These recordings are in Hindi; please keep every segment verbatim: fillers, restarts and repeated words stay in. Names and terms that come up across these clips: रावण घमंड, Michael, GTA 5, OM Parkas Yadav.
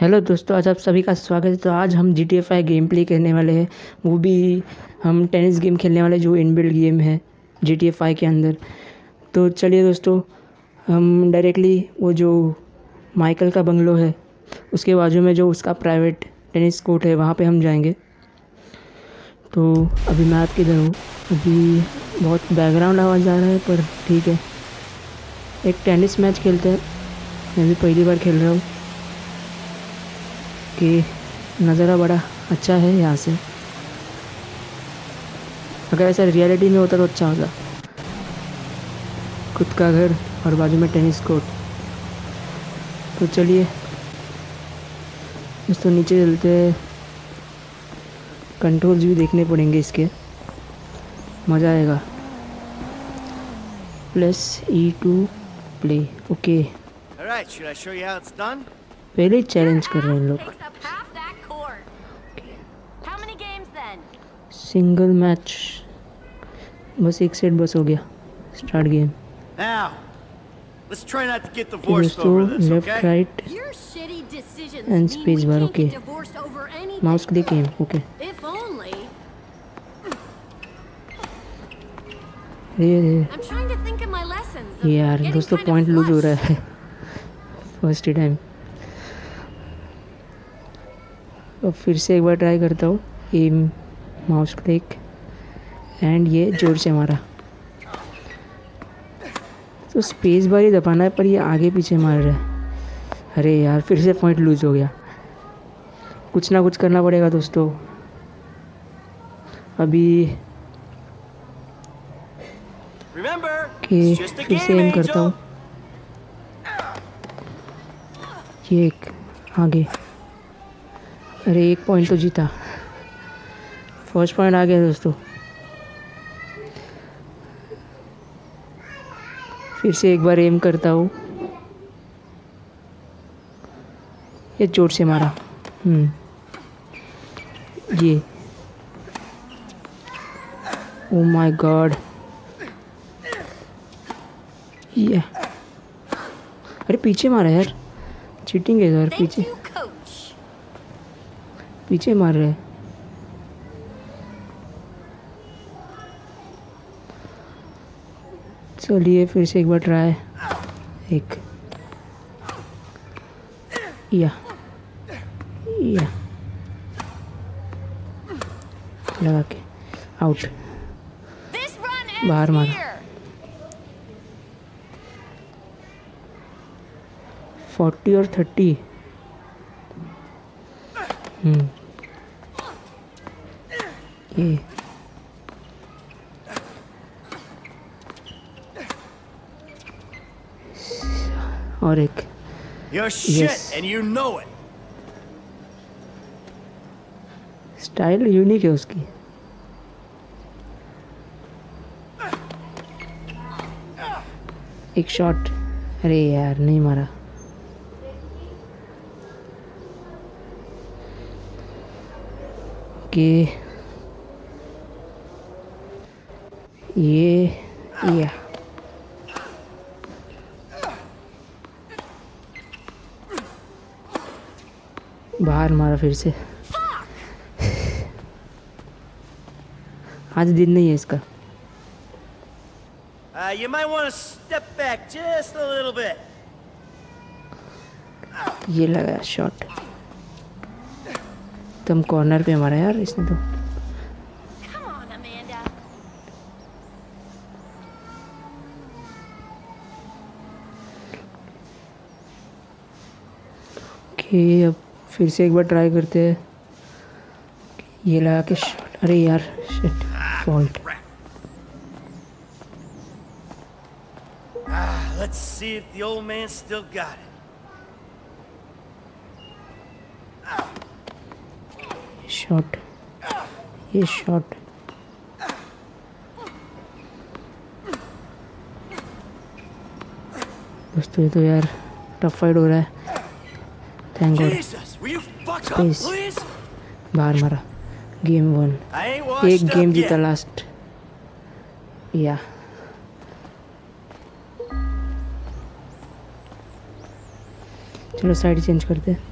हेलो दोस्तों, आज आप सभी का स्वागत है। तो आज हम G T A five game play करने वाले हैं, वो भी हम टेनिस गेम खेलने वाले जो इनबिल्ड गेम है जी टी ए फाइव के अंदर। तो चलिए दोस्तों, हम डायरेक्टली वो जो माइकल का बंगलो है उसके बाजू में जो उसका प्राइवेट टेनिस कोर्ट है वहाँ पे हम जाएंगे। तो अभी मैं आपके इधर हूँ, अभी बहुत बैकग्राउंड आवाज़ आ रहा है पर ठीक है, एक टेनिस मैच खेलते हैं। मैं भी पहली बार खेल रहा हूँ कि नज़ारा बड़ा अच्छा है यहाँ से। अगर ऐसा रियलिटी में होता तो अच्छा होता, खुद का घर और बाजू में टेनिस कोर्ट। तो चलिए दोस्तों, नीचे चलते हैं। कंट्रोल्स भी देखने पड़ेंगे इसके, मज़ा आएगा। Plus E to play, okay. पहले चैलेंज कर रहे हैं इन लोग। सिंगल मैच, बस एक सेट बस हो गया। Start game. Left right and space bar, okay. Mouse click M, okay. यार दोस्तों, पॉइंट लूज हो रहा है फर्स्ट टाइम। और फिर से एक बार ट्राई करता हूँ। ये माउस क्लिक एंड ये जोर से मारा। तो स्पेस बार ही दबाना है पर ये आगे पीछे मार रहा है। अरे यार, फिर से पॉइंट लूज हो गया। कुछ ना कुछ करना पड़ेगा दोस्तों। अभी के फिर से एम करता हूँ। ये एक आगे, अरे एक पॉइंट तो जीता। फर्स्ट पॉइंट आ गया दोस्तों। फिर से एक बार एम करता हूँ। ये जोर से मारा। हम्म ये, ओ माय गॉड। ये अरे पीछे मारा यार, चीटिंग है यार। पीछे पीछे मार रहे हैं। चलिए फिर से एक बार ट्राई। एक या या लगा के आउट, बाहर मारा। फोर्टी और थर्टी। हम्म ये और एक, स्टाइल यूनिक है उसकी। एक शॉट, अरे यार नहीं मारा। ओके ये ये बाहर मारा फिर से। आज दिन नहीं है इसका। uh, you might want to step back just a little bit. ये लगा शॉट, तुम कॉर्नर पे मारा यार इसने तो। ओके, अब फिर से एक बार ट्राई करते हैं। ये लगा के शॉट, अरे यार shit, fault. Let's see if the old man still got it. Shot, ये शॉट। दोस्तों ये तो यार टफ फाइट हो रहा है। Thank God. स्पेस बाहर मारा। गेम वन, एक गेम जीता लास्ट। या चलो साइड चेंज करते हैं।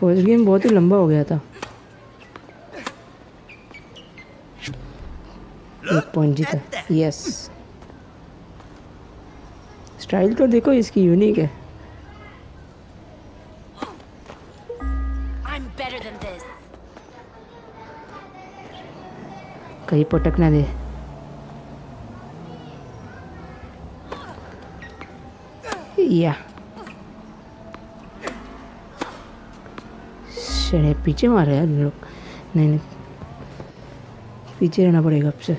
फर्स्ट गेम बहुत ही लंबा हो गया था। एक पॉइंट जीता, यस। स्टाइल तो देखो इसकी यूनिक है। कहीं पटक ना दे। या शरे पीछे मारे यार लोग। नहीं नहीं पीछे रहना पड़ेगा अब से।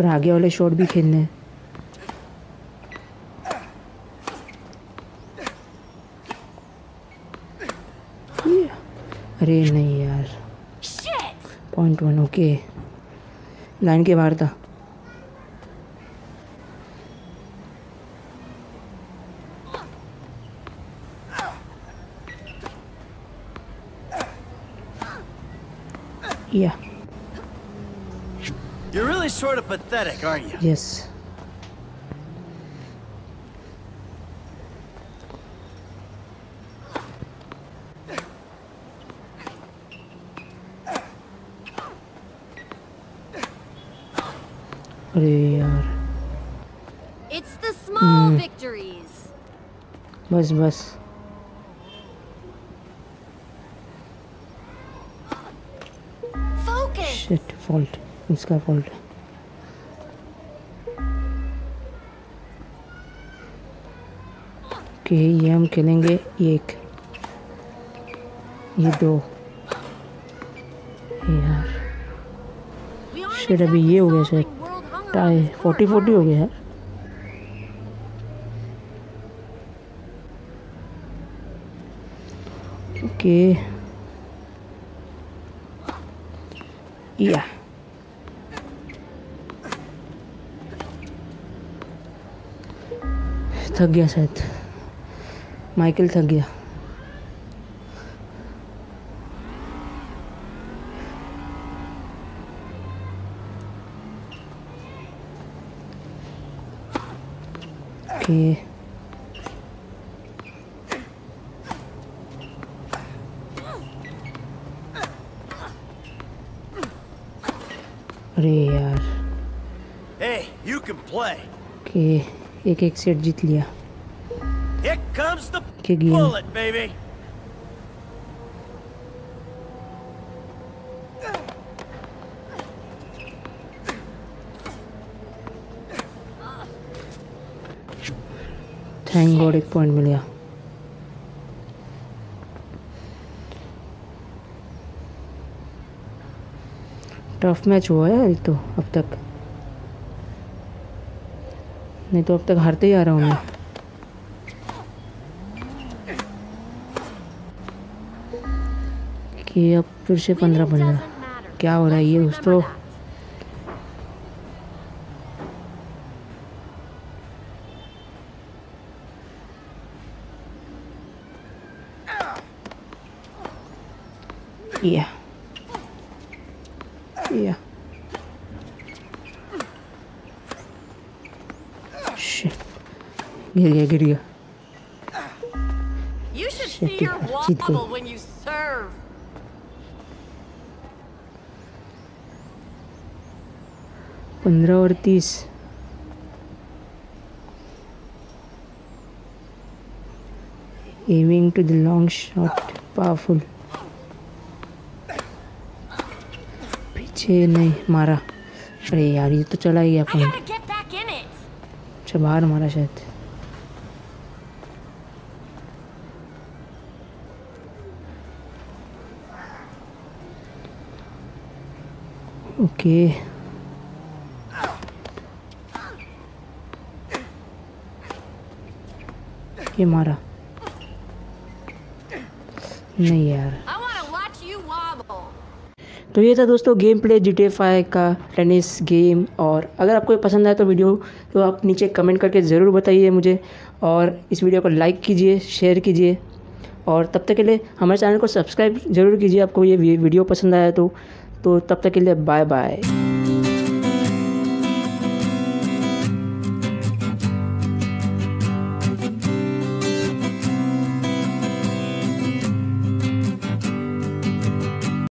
और आगे वाले शॉट भी खेलने हैं। अरे नहीं यार, पॉइंट वन। ओके लाइन के बाहर था। Yeah. You're really sort of pathetic, aren't you? Yes. It's the small victories. बस बस शिट, फॉल्ट उसका फॉल्ट है। ओके ये हम खेलेंगे, एक ये दो यार शिट। अभी ये हो गया शायद टाई, फोर्टी फोर्टी हो गया यार। ओके या थक गया शायद, माइकल थक गया। ओके अरे यार hey, you can play. Okay, एक एक सेट जीत लिया। Here comes the bullet, baby. Thank God एक पॉइंट मिल गया। टफ मैच हुआ है ये तो अब तक, नहीं तो अब तक हारते ही आ रहा हूँ मैं। कि अब फिर से पंद्रह पंद्रह क्या हो रहा है ये दोस्तों। या Yeah. Shit. गिर गया गिर गया। You should see your wobble when you serve. पंद्रह और तीस। Aiming to the long shot, powerful. छे नहीं मारा। अरे यार ये तो चला ही गया पॉइंट। अच्छा बाहर मारा शायद। ओके ये मारा नहीं यार। तो ये था दोस्तों game play G T A five का टेनिस गेम। और अगर आपको पसंद आए तो वीडियो तो आप नीचे कमेंट करके ज़रूर बताइए मुझे। और इस वीडियो को लाइक कीजिए, शेयर कीजिए, और तब तक के लिए हमारे चैनल को सब्सक्राइब ज़रूर कीजिए। आपको ये वीडियो पसंद आया तो तो तब तक के लिए बाय बाय।